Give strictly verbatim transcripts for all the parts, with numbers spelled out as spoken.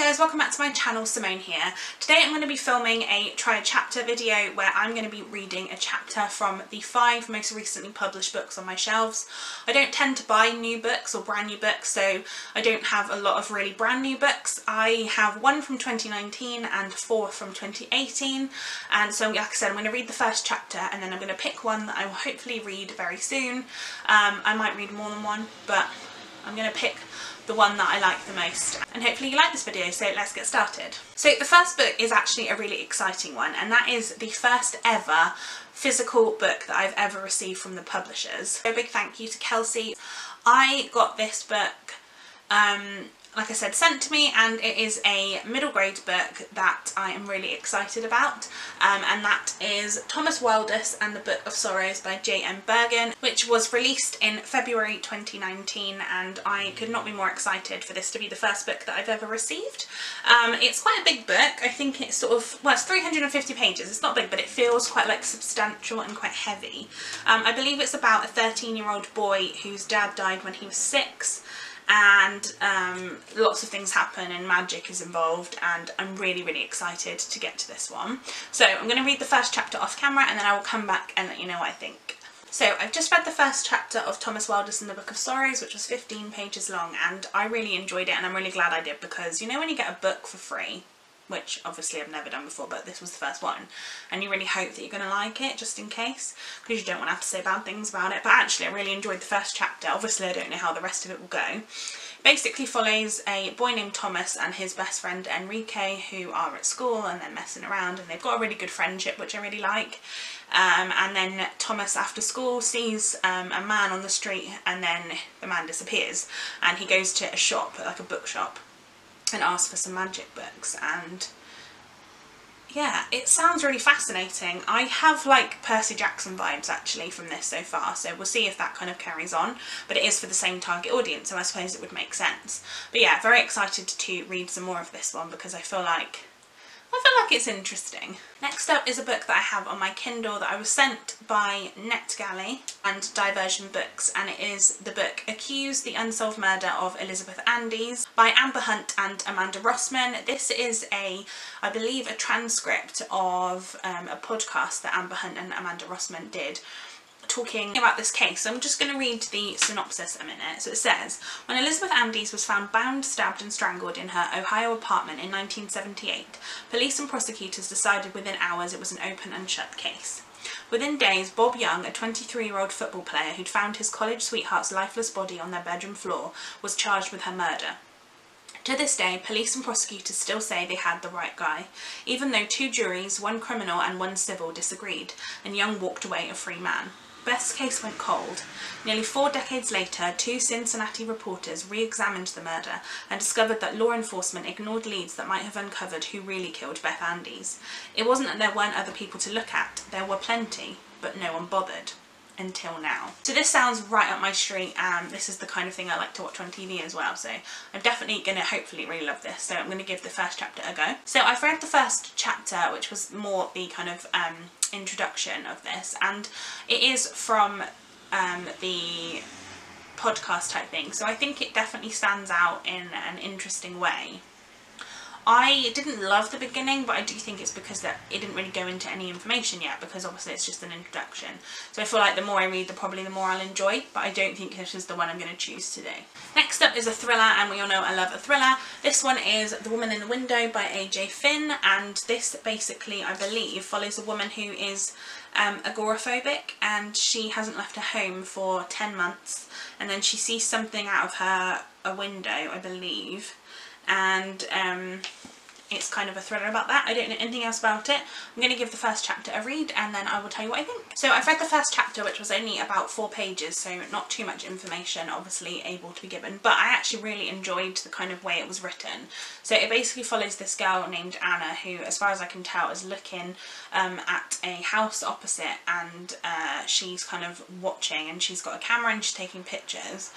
Hey guys, welcome back to my channel, Simone here. Today I'm going to be filming a try a chapter video where I'm going to be reading a chapter from the five most recently published books on my shelves. I don't tend to buy new books or brand new books, so I don't have a lot of really brand new books. I have one from twenty nineteen and four from twenty eighteen, and so like I said, I'm going to read the first chapter and then I'm going to pick one that I will hopefully read very soon. Um, I might read more than one, but I'm going to pick the one that I like the most, and hopefully you like this video, so let's get started. So the first book is actually a really exciting one, and that is the first ever physical book that I've ever received from the publishers. A big thank you to Kelsey. I got this book um, like I said, sent to me, and it is a middle grade book that I am really excited about, um, and that is Thomas Wildus and the Book of Sorrows by J M Bergen, which was released in February twenty nineteen, and I could not be more excited for this to be the first book that I've ever received. Um, it's quite a big book. I think it's sort of, well, it's three hundred fifty pages. It's not big, but it feels quite like substantial and quite heavy. Um, I believe it's about a thirteen year old boy whose dad died when he was six, and um, lots of things happen and magic is involved, and I'm really really excited to get to this one. So I'm going to read the first chapter off camera and then I will come back and let you know what I think. So I've just read the first chapter of Thomas Wildus and the Book of Sorrows, which was fifteen pages long, and I really enjoyed it, and I'm really glad I did, because you know when you get a book for free, which obviously I've never done before, but this was the first one, and you really hope that you're going to like it just in case, because you don't want to have to say bad things about it. But actually I really enjoyed the first chapter. Obviously I don't know how the rest of it will go. It basically follows a boy named Thomas and his best friend Enrique, who are at school and they're messing around, and they've got a really good friendship, which I really like. Um, and then Thomas after school sees um, a man on the street, and then the man disappears, and he goes to a shop, like a bookshop, and asked for some magic books. And yeah, it sounds really fascinating. I have like Percy Jackson vibes actually from this so far, so we'll see if that kind of carries on, but it is for the same target audience, so I suppose it would make sense. But yeah, very excited to read some more of this one, because I feel like I feel like it's interesting. Next up is a book that I have on my Kindle that I was sent by NetGalley and Diversion Books, and it is the book Accused, the Unsolved Murder of Elizabeth Andes by Amber Hunt and Amanda Rossman. This is a, I believe, a transcript of um, a podcast that Amber Hunt and Amanda Rossman did, talking about this case. So I'm just going to read the synopsis a minute. So it says, when Elizabeth Andes was found bound, stabbed and strangled in her Ohio apartment in nineteen seventy-eight, police and prosecutors decided within hours it was an open and shut case. Within days, Bob Young, a twenty-three year old football player who'd found his college sweetheart's lifeless body on their bedroom floor, was charged with her murder. To this day, police and prosecutors still say they had the right guy, even though two juries, one criminal and one civil, disagreed, and Young walked away a free man. Beth's case went cold. Nearly four decades later, two Cincinnati reporters re-examined the murder and discovered that law enforcement ignored leads that might have uncovered who really killed Beth Andes. It wasn't that there weren't other people to look at, there were plenty, but no one bothered. Until now. So this sounds right up my street, and um, this is the kind of thing I like to watch on T V as well, so I'm definitely going to hopefully really love this. So I'm going to give the first chapter a go. So I've read the first chapter, which was more the kind of um, introduction of this, and it is from um, the podcast type thing, so I think it definitely stands out in an interesting way. I didn't love the beginning, but I do think it's because that it didn't really go into any information yet, because obviously it's just an introduction. So I feel like the more I read, the probably the more I'll enjoy, but I don't think this is the one I'm going to choose today. Next up is a thriller, and we all know I love a thriller. This one is The Woman in the Window by A J Finn, and this basically, I believe, follows a woman who is um, agoraphobic, and she hasn't left her home for ten months, and then she sees something out of her a window, I believe. And um, it's kind of a thriller about that. I don't know anything else about it. I'm going to give the first chapter a read and then I will tell you what I think. So I've read the first chapter, which was only about four pages, so not too much information obviously able to be given, but I actually really enjoyed the kind of way it was written. So it basically follows this girl named Anna, who, as far as I can tell, is looking um, at a house opposite, and uh, she's kind of watching, and she's got a camera and she's taking pictures.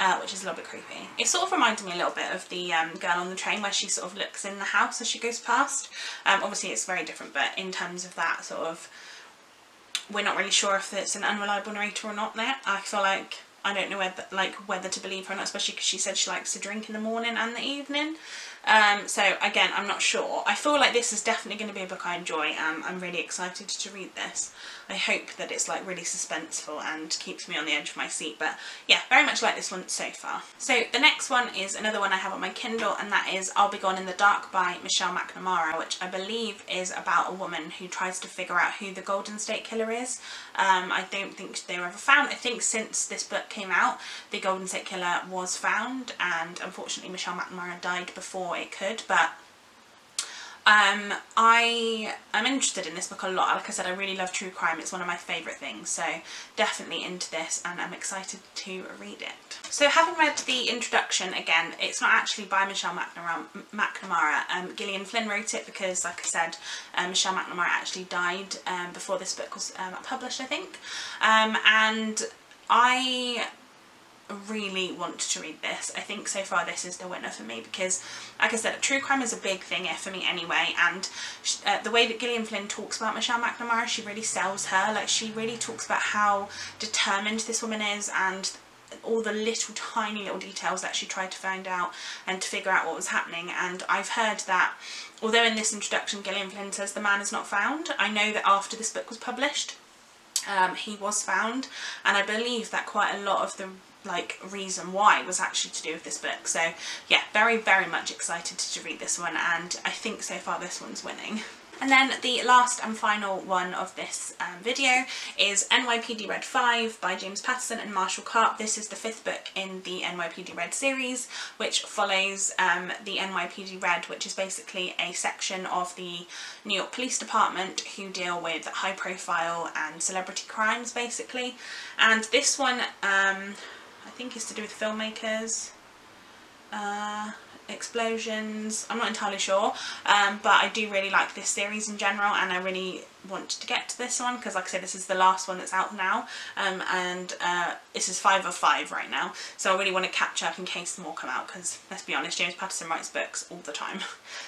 Uh, which is a little bit creepy. It sort of reminded me a little bit of the um, girl on the train, where she sort of looks in the house as she goes past. Um, obviously it's very different, but in terms of that sort of, we're not really sure if it's an unreliable narrator or not there. I feel like I don't know whether, like, whether to believe her or not, especially because she said she likes to drink in the morning and the evening. Um, so again, I'm not sure. I feel like this is definitely going to be a book I enjoy. Um, I'm really excited to read this. I hope that it's like really suspenseful and keeps me on the edge of my seat. But yeah, very much like this one so far. So the next one is another one I have on my Kindle, and that is I'll Be Gone in the Dark by Michelle McNamara, which I believe is about a woman who tries to figure out who the Golden State Killer is. Um, I don't think they were ever found. I think since this book came out, the Golden State Killer was found, and unfortunately Michelle McNamara died before it could, but um, I am interested in this book a lot. Like I said, I really love true crime. It's one of my favourite things, so definitely into this, and I'm excited to read it. So having read the introduction again, it's not actually by Michelle McNamara. Um, Gillian Flynn wrote it because, like I said, um, Michelle McNamara actually died um, before this book was um, published, I think, um, and I really want to read this. I think so far this is the winner for me because, like I said, true crime is a big thing here for me anyway, and she, uh, the way that Gillian Flynn talks about Michelle McNamara, she really sells her. Like, she really talks about how determined this woman is and all the little tiny little details that she tried to find out and to figure out what was happening. And I've heard that although in this introduction Gillian Flynn says the man is not found, I know that after this book was published um, he was found, and I believe that quite a lot of the like reason why was actually to do with this book. So yeah, very very much excited to read this one, and I think so far this one's winning. And then the last and final one of this um, video is N Y P D Red five by James Patterson and Marshall Karp. This is the fifth book in the N Y P D Red series, which follows um, the N Y P D Red, which is basically a section of the New York Police Department who deal with high profile and celebrity crimes basically. And this one um, I think it's to do with filmmakers, uh, explosions, I'm not entirely sure, um, but I do really like this series in general, and I really wanted to get to this one because, like I said, this is the last one that's out now, um, and uh, this is five of five right now, so I really want to catch up in case more come out because, let's be honest, James Patterson writes books all the time.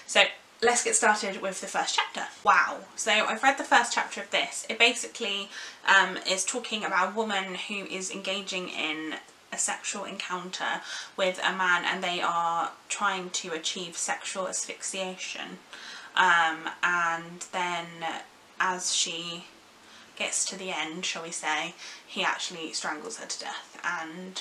So let's get started with the first chapter. Wow. So I've read the first chapter of this. It basically um, is talking about a woman who is engaging in a sexual encounter with a man, and they are trying to achieve sexual asphyxiation, um, and then as she gets to the end, shall we say, he actually strangles her to death. And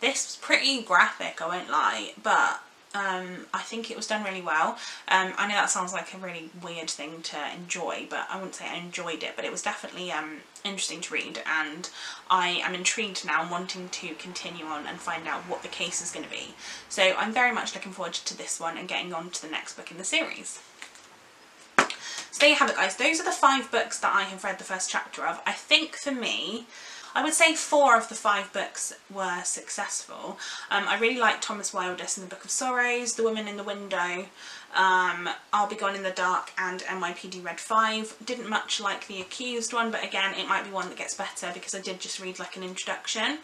this was pretty graphic, I won't lie, but um, I think it was done really well. um, I know that sounds like a really weird thing to enjoy, but I wouldn't say I enjoyed it, but it was definitely um, interesting to read, and I am intrigued now and wanting to continue on and find out what the case is going to be. So I'm very much looking forward to this one and getting on to the next book in the series. So there you have it, guys. Those are the five books that I have read the first chapter of. I think for me, I would say four of the five books were successful. Um, I really like Thomas Wildus and the Book of Sorrows, The Woman in the Window, um, I'll Be Gone in the Dark, and N Y P D Red five. Didn't much like the Accused one, but again, it might be one that gets better because I did just read like an introduction.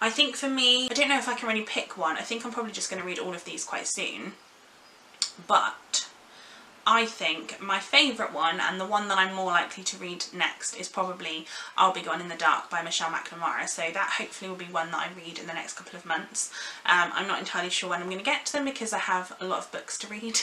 I think for me, I don't know if I can really pick one. I think I'm probably just going to read all of these quite soon. But I think my favourite one, and the one that I'm more likely to read next, is probably I'll Be Gone in the Dark by Michelle McNamara, so that hopefully will be one that I read in the next couple of months. Um, I'm not entirely sure when I'm going to get to them because I have a lot of books to read.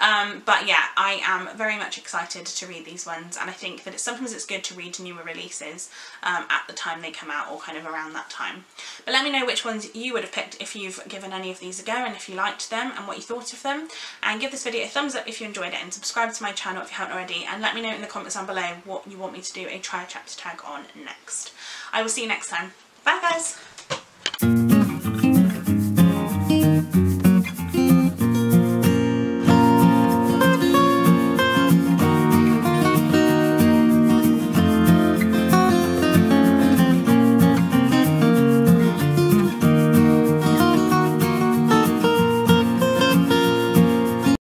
Um, but yeah, I am very much excited to read these ones, and I think that it's, sometimes it's good to read newer releases um, at the time they come out, or kind of around that time. But let me know which ones you would have picked if you've given any of these a go, and if you liked them and what you thought of them. And give this video a thumbs up if you enjoyed it, and subscribe to my channel if you haven't already, and let me know in the comments down below what you want me to do a try a chapter tag on next. I will see you next time. Bye guys!